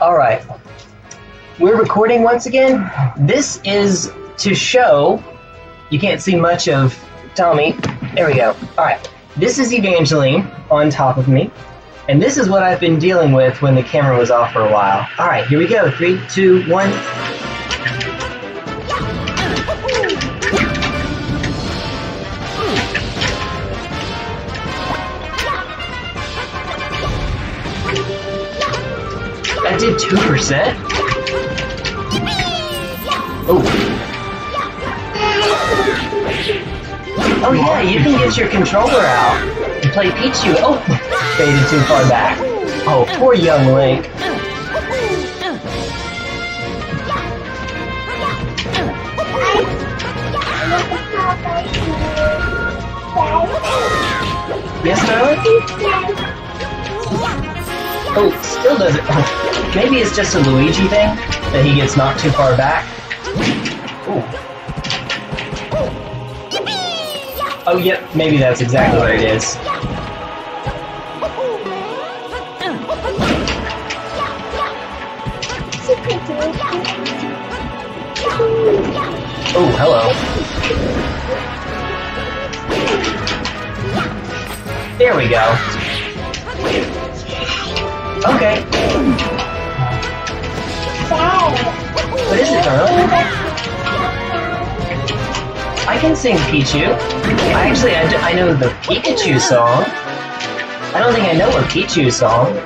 Alright. We're recording once again. This is to show... You can't see much of Tommy. There we go. Alright. This is Evangeline on top of me. And this is what I've been dealing with when the camera was off for a while. Alright, here we go. 3, 2, 1... I did 2%. Oh. Oh yeah, you can get your controller out and play Pichu. Oh, faded too far back. Oh, poor young Link. Yes, darling? Oh, still doesn't. Maybe it's just a Luigi thing that he gets knocked too far back. Ooh. Oh, yep, maybe that's exactly what it is. Oh, hello. There we go. Okay. What is it, darling? I can sing Pichu. I know the Pikachu song. I don't think I know a Pichu song.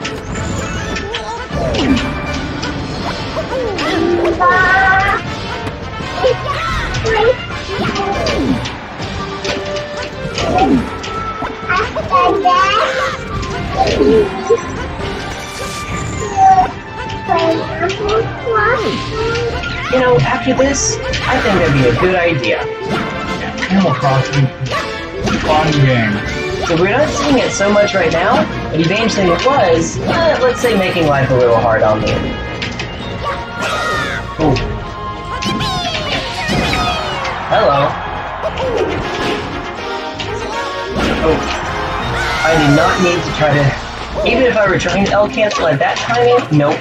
You know, after this, I think that'd be a good idea. Animal Crossing, fun game. So we're not seeing it so much right now, but eventually it was, let's say, making life a little hard on me. Ooh. Hello. Oh. I did not need to try to... Even if I were trying to L-Cancel at that timing, nope.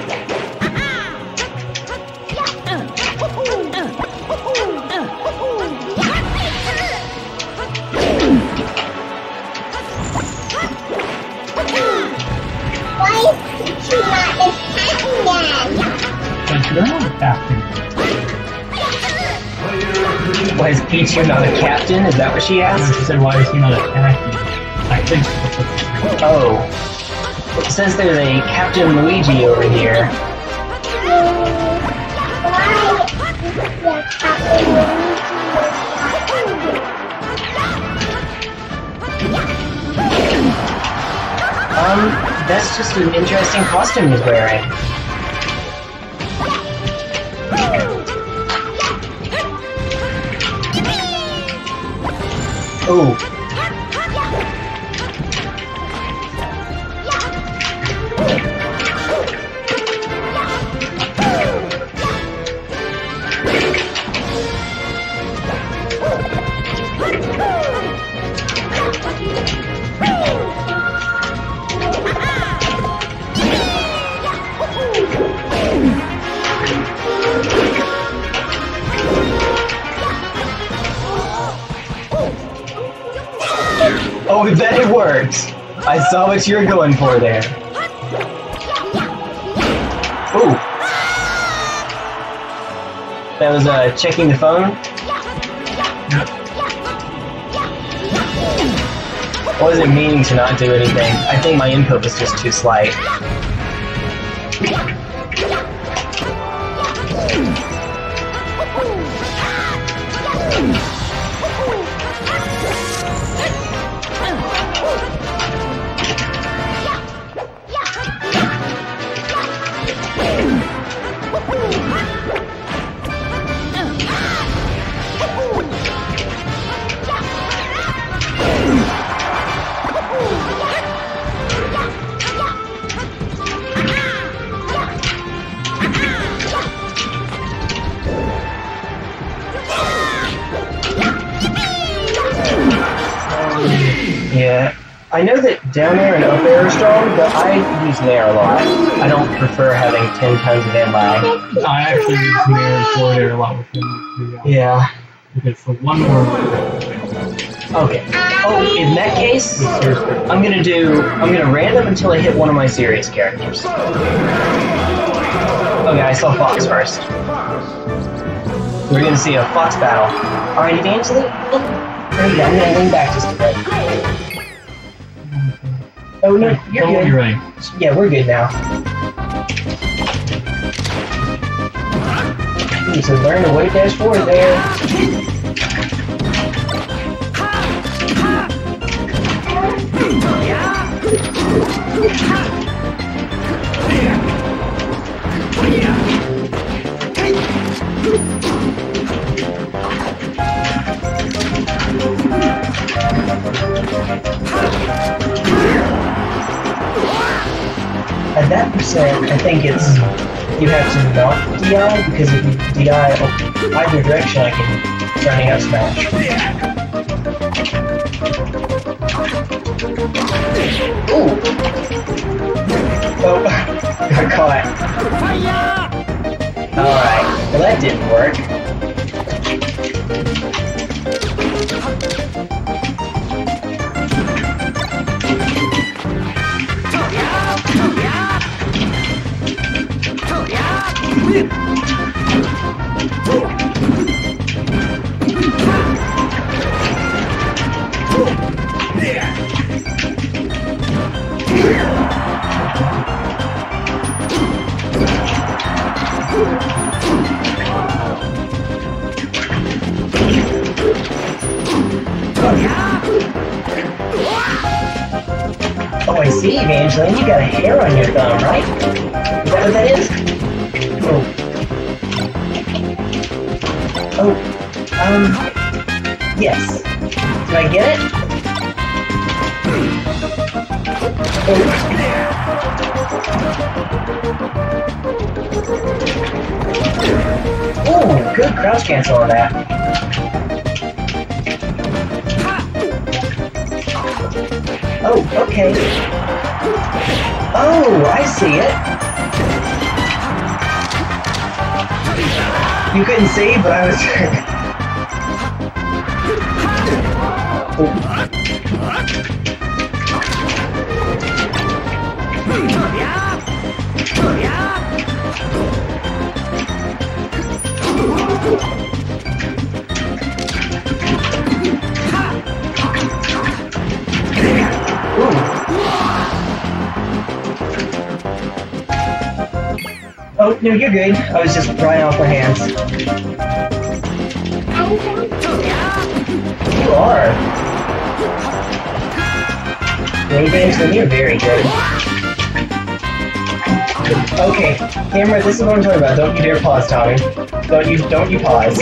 Why is Pichu not a captain? Is that what she asked? She said, why is he not a captain? I think that's what she said. Oh. It says there's a Captain Luigi over here. That's just an interesting costume he's wearing. Oh. Oh, I bet it worked. I saw what you're going for there. Ooh. That was, checking the phone? I wasn't meaning to not do anything. I think my input was just too slight. Yeah, I know that down air and up air are strong, but I use nair a lot. I don't prefer having 10 tons of air lag. I actually use nair and forward air a lot with them. Yeah. Okay, so one more. Okay. Oh, in that case, I'm gonna random until I hit one of my serious characters. Okay, I saw Fox first. We're gonna see a Fox battle. Alright, Evangeline, I'm gonna lean back just a bit. Oh, no, you're good. You're right. Yeah, we're good now. Ooh, so learn to weight dash forward there. At that percent, I think it's you have to not DI, because if you DI either direction, I can running out smash. Ooh! Oh, got caught. Alright, well that didn't work. Oh, I see, Evangeline, you got a hair on your thumb, right? Is that what that is? Oh. Yes. Did I get it? Oh. Ooh, good crouch cancel on that. Oh, okay. Oh, I see it. You couldn't see, but I was... oh. Oh, no, you're good. I was just drying off my hands. You are. Evangeline, you're very good. Okay, camera, this is what I'm talking about. Don't you dare pause, Tommy. Don't you pause.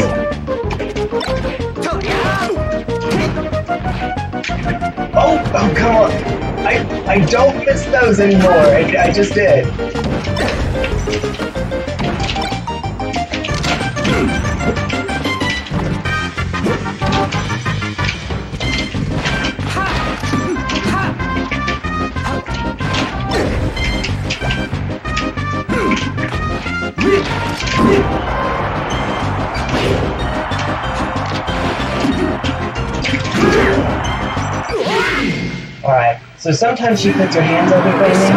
Oh, come on. I don't miss those anymore. I just did. So sometimes she puts her hands up and plays me.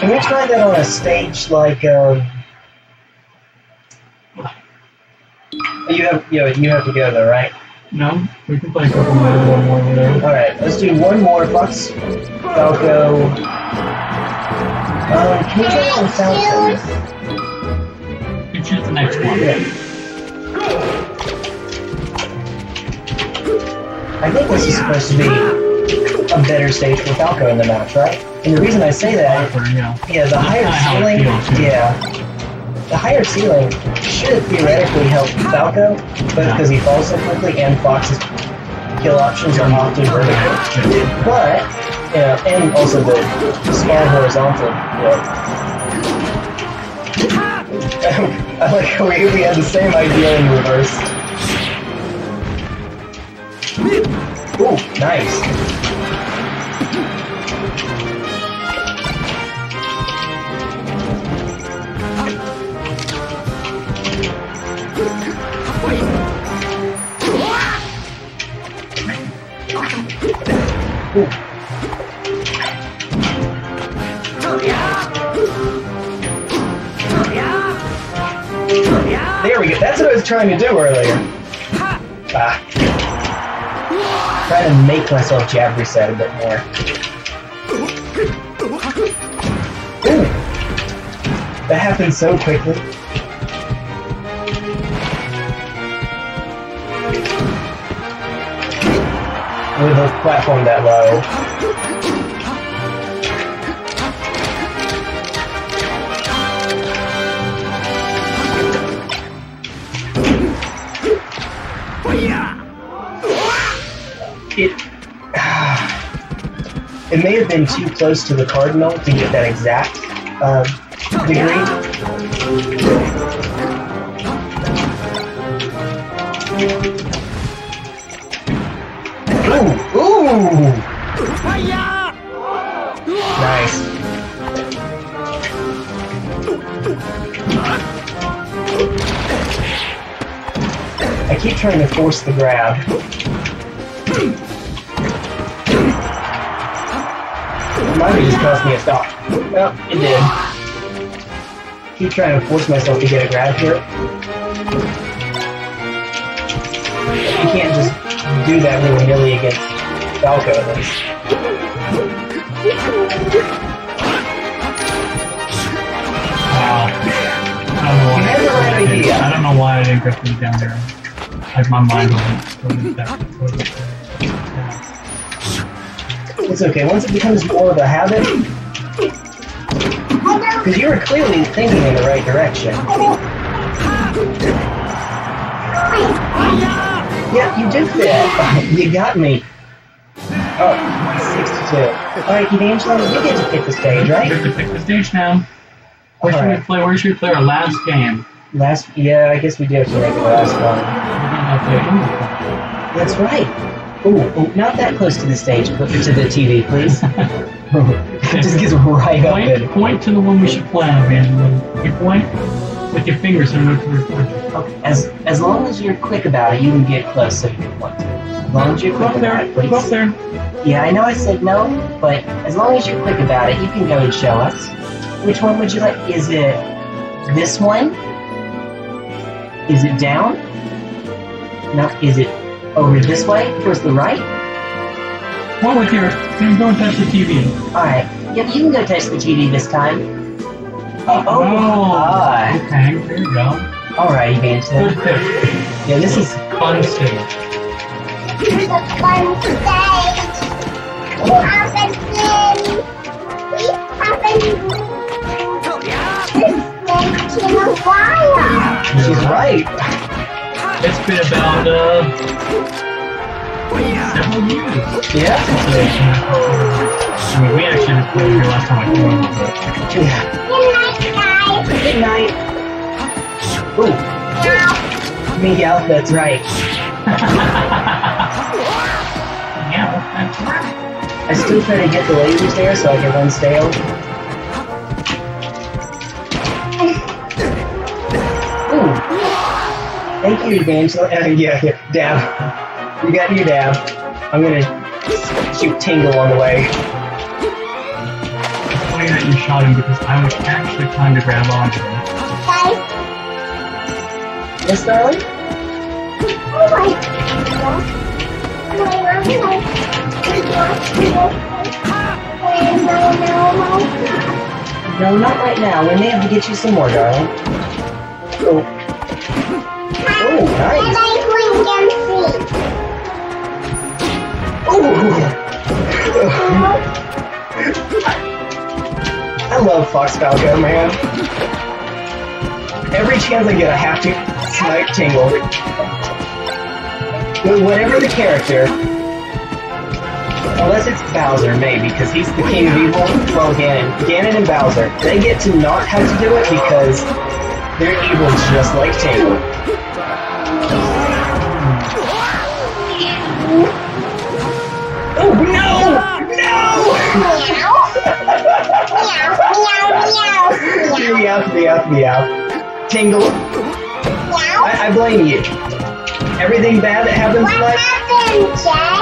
Can we try that on a stage like, You have to go though, right? No, we can play a couple more. Alright, let's do one more, Fox, Falco... can we try on Falco? You choose the next one. Yeah. I think this is supposed to be a better stage for Falco in the match, right? And the reason I say that, the higher ceiling should theoretically help Falco, both because he falls so quickly and Fox's kill options are often vertical. But, and also the small horizontal, I like how we had the same idea in reverse. Ooh, nice. That's what I was trying to do earlier. Ah. Try to make myself jab reset a bit more. Ooh. That happened so quickly. With a platform that low. It may have been too close to the cardinal to get that exact degree. Ooh! Ooh! Nice. I keep trying to force the grab. Might have just cost me a stop. Well, it did. Keep trying to force myself to get a grab here. You can't just do that willy-nilly against Falco at least. Wow. I don't know why I didn't. I don't know why I didn't grip these down there. Like my mind wasn't that. It's okay, once it becomes more of a habit. Because you were clearly thinking in the right direction. Yeah, you did that. You got me. Oh, 62. Alright, Evangeline, you get to pick the stage, right? You get to pick the stage now. Where should we play our last game? Yeah, I guess we do have to make the last one. That's right. Ooh, not that close to the stage, but to the TV, please. It just gets right up there. Point to the one we should play on, Evangeline. You point with your fingers in order to record it. Okay. As long as you're quick about it, you can get close if you want to. As long as you're quick about it, please. Go up there. Yeah, I know I said no, but as long as you're quick about it, you can go and show us. Which one would you like? Is it this one? Is it down? No, is it over this way, towards the right? One with your... You can go and touch the TV. Alright. Yeah, you can go touch the TV this time. Oh, okay, there you go. Alright, Evangeline. Yeah, this is fun stage. It's a fun stage. We often win. We often this stage in a while. She's right. It's been about, several years. Yeah. I mean, we actually just played here last time I came over. Yeah. Good night. Ooh. Meowth, that's right. Meowth, that's right. I still try to get the lasers there so I can run stale. Ooh. Thank you, Evangeline. Yeah, down. You got your down. I'm gonna shoot Tingle on the way. That you shot him because I was actually trying to grab onto him. Hi. Miss Darling? Oh my God. No, not right now. We may have to get you some more, darling. Oh. Oh, nice. Oh. I love Fox Falco, man. Every chance I get, I have to snipe Tingle. With whatever the character, unless it's Bowser, maybe, because he's the king of evil. Well, Ganon and Bowser, they get to not have to do it because they're evil just like Tingle. Oh no! No! Meow. Tingle. Meow. I blame you. Everything bad that happens in life. What happened, Jay?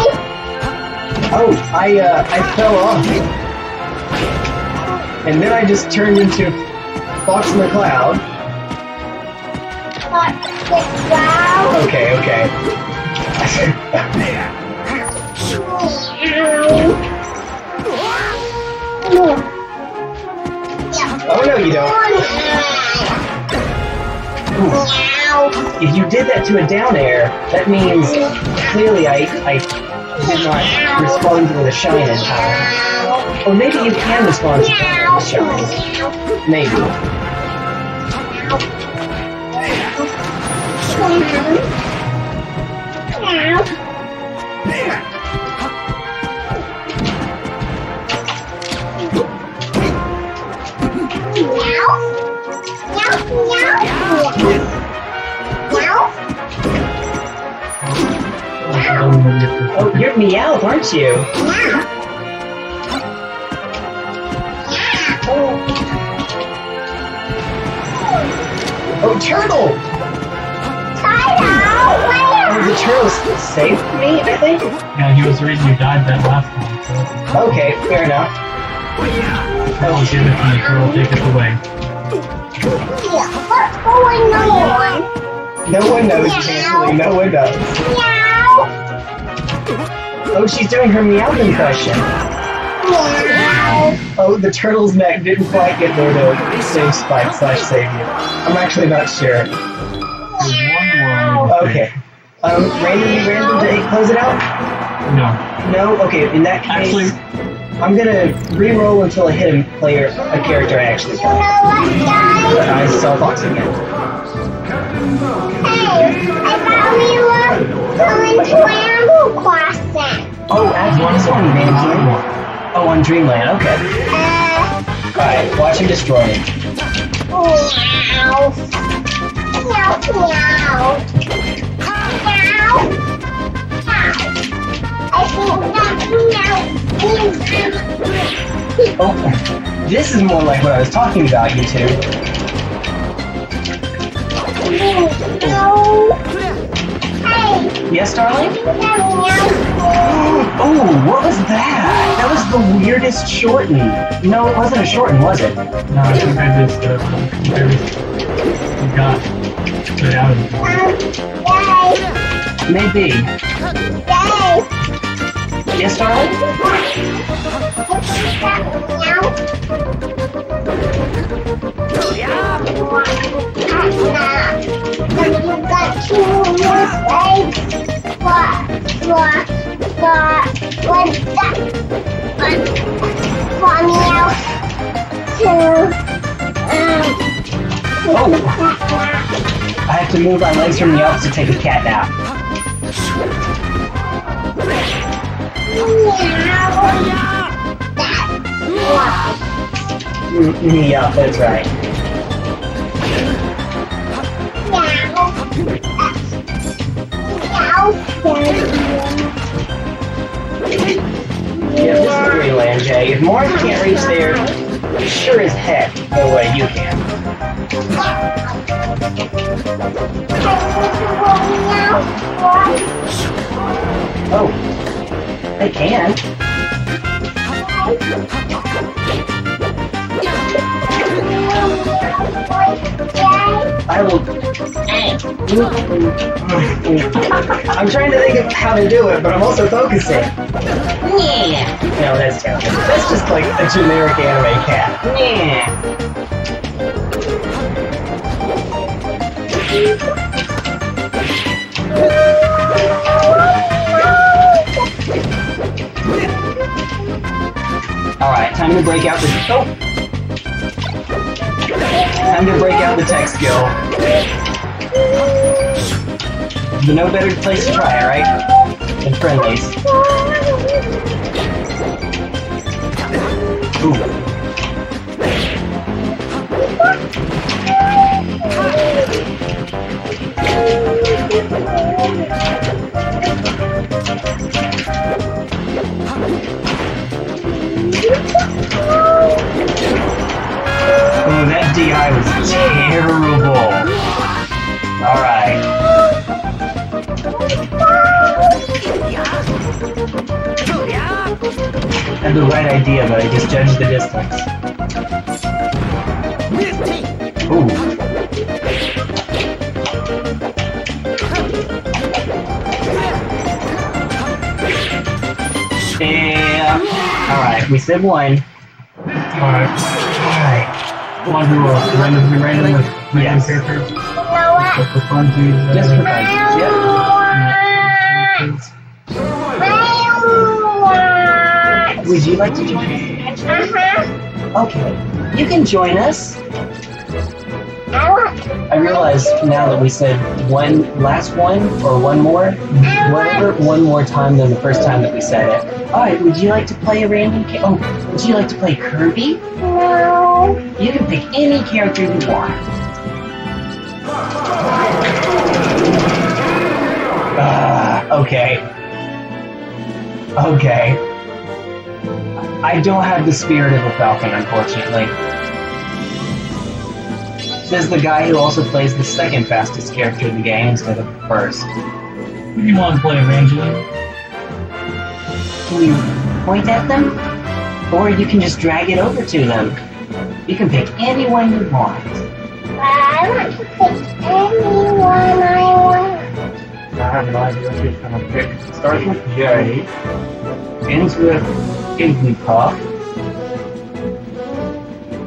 Oh, I fell off. And then I just turned into Fox McCloud. What hot stick, wow. Okay, okay. Oh no, you don't. If you did that to a down air, that means clearly I did not respond with a shine in time. Or maybe you can respond to a shine. Maybe. Oh, you're Meowth, aren't you? Oh, turtle! The turtle saved me, I think? Yeah, he was the reason you died that last time. So. Okay, fair enough. That was good if the turtle take it away. What's going on? No one knows, Evangeline. No one knows. Meow. Oh, she's doing her Meowth impression. Meow. Oh, the turtle's neck didn't quite get rid of save Spike / save you. I'm actually not sure. Meow. Okay. Random day, close it out? No. No? Okay, in that case, actually, I'm gonna re-roll until I hit a character I actually play. I saw Fox again. Hey, I thought we were going to Animal Crossing. Oh, on Dream Land, okay. Alright, watch him destroy me. Meow. Meow, meow. Oh, this is more like what I was talking about, you two. Yes, darling? Oh, what was that? That was the weirdest shorten. No, it wasn't a shorten, was it? No, I think I just got maybe. Yes, darling? I have to move my legs from the office to take a cat nap. Yeah, that's right. Yeah, this is the Dream Land, Jay. If Morton can't reach there, sure as heck no way you can. Oh. They can. I will... I'm trying to think of how to do it, but I'm also focusing. Yeah. No, that's terrible. That's just like a generic anime cat. Alright, time to break out the... Oh! Time to break out the tech skill. There's no better place to try it, right? Than friendlies. Oh, that DI was terrible. Alright. I had the right idea, but I just judged the distance. Ooh. Alright, we said one. Alright. Random characters. Just for fun. Yeah. Would you like to join us? Okay. You can join us. I realize now that we said one more time than the first time that we said it. Alright, would you like to play a random would you like to play Kirby? No. You can pick any character you want. Okay. Okay. I don't have the spirit of a Falcon, unfortunately. There's the guy who also plays the second fastest character in the game instead of the first. Who do you want to play, Evangeline? Can you point at them? Or you can just drag it over to them. You can pick anyone you want. I want to pick anyone I want. I have no idea what you're going to pick. Starts with J, ends with Igglypuff.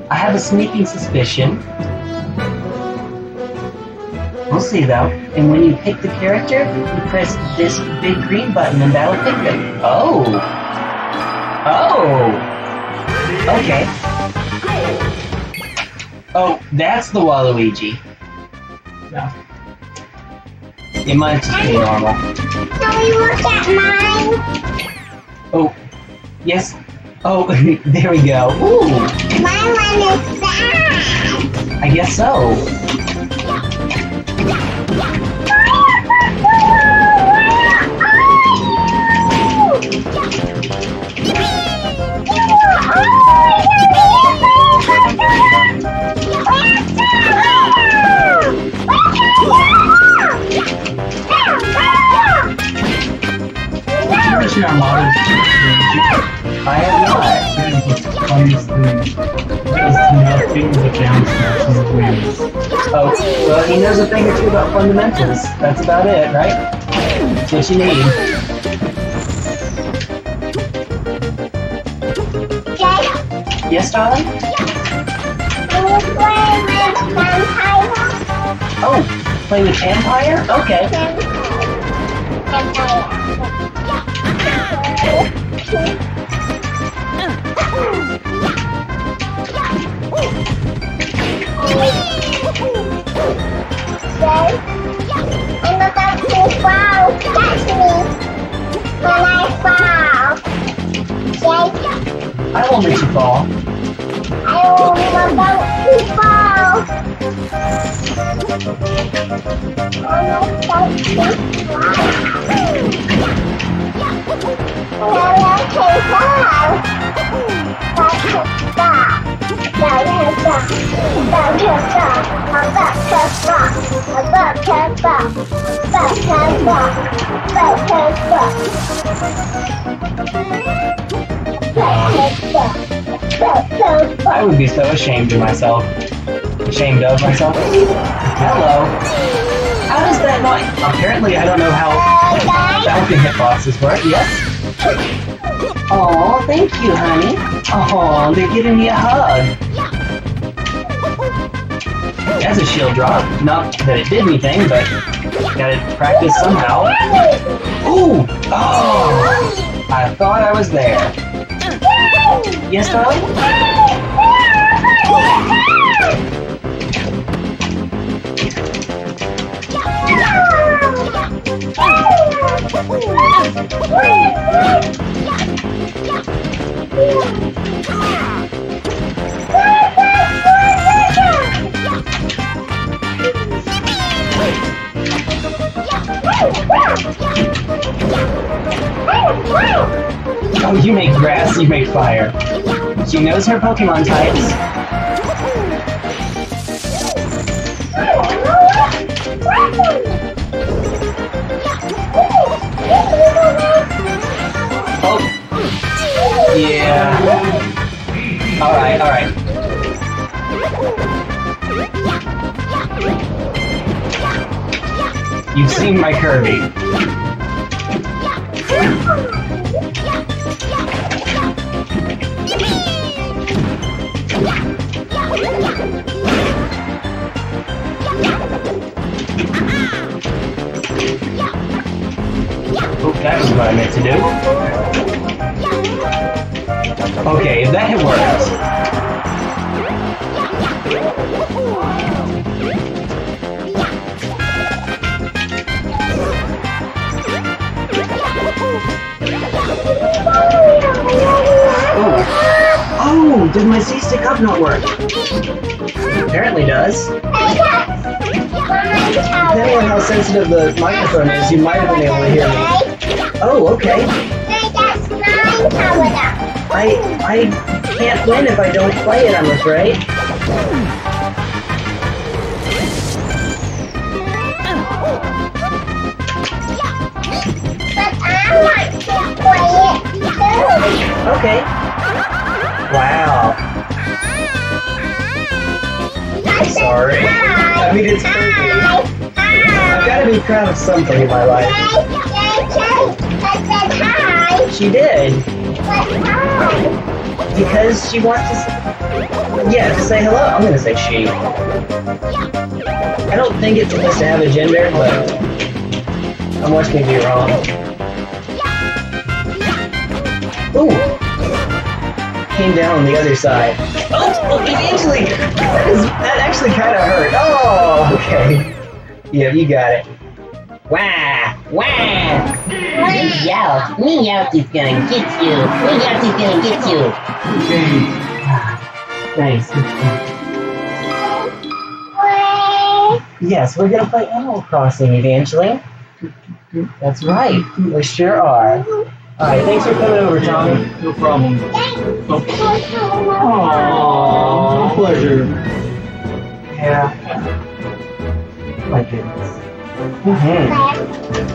I have a sneaking suspicion. We'll see though, and when you pick the character, you press this big green button and that'll pick them. Oh! Oh! Okay. Oh, that's the Waluigi. No. It might just be normal. Can we look at mine? Oh. Yes. Oh, there we go. Ooh! My one is bad! I guess so. I have not. The funniest thing is nothing but down smash and wings. Oh, well, he knows a thing or two about fundamentals. That's about it, right? That's what you need. Jay? Yes, darling? Can you play with Vampire? Oh, play with Vampire? Okay. Vampire. I'm about to fall. Catch me when I fall. Jake, I won't let you fall. I'm I would be so ashamed of myself. Ashamed of myself? Hello. How does that not... Apparently, I don't know how Falcon hitboxes work. Yes? Aw, thank you, honey. Aw, they're giving me a hug. That's a shield drop. Not that it did anything, but gotta practice somehow. Ooh! Oh! I thought I was there. Yes, darling? Oh, you make grass, you make fire. She knows her Pokemon types. Oh. Yeah. Alright, alright. You've seen my Kirby. do? Okay, if that hit works. Oh. Oh, did my C-stick up not work? Apparently does. Depending on how sensitive the microphone is, you might have been able to hear me. Oh, okay. I can't win if I don't play it, I'm afraid. But I want to play it too. Okay. Wow. Sorry. I mean, it's Kirby. I've got to be proud of something in my life. She did. Because she wants to... Yeah, to say hello. I'm going to say she. I don't think it's supposed to have a gender, but... I'm watching me be wrong. Ooh! Came down on the other side. Oh, Evangeline! That actually kind of hurt. Oh, okay. Yeah, you got it. Wah! Wah! Meowth! Meowth is gonna get you! Meowth is gonna get you! Thanks. Yes, we're gonna play Animal Crossing, Evangeline. That's right. We sure are. Alright, thanks for coming over, Tommy. No problem. Thanks. Aww, pleasure. Yeah. My goodness. Mm-hmm.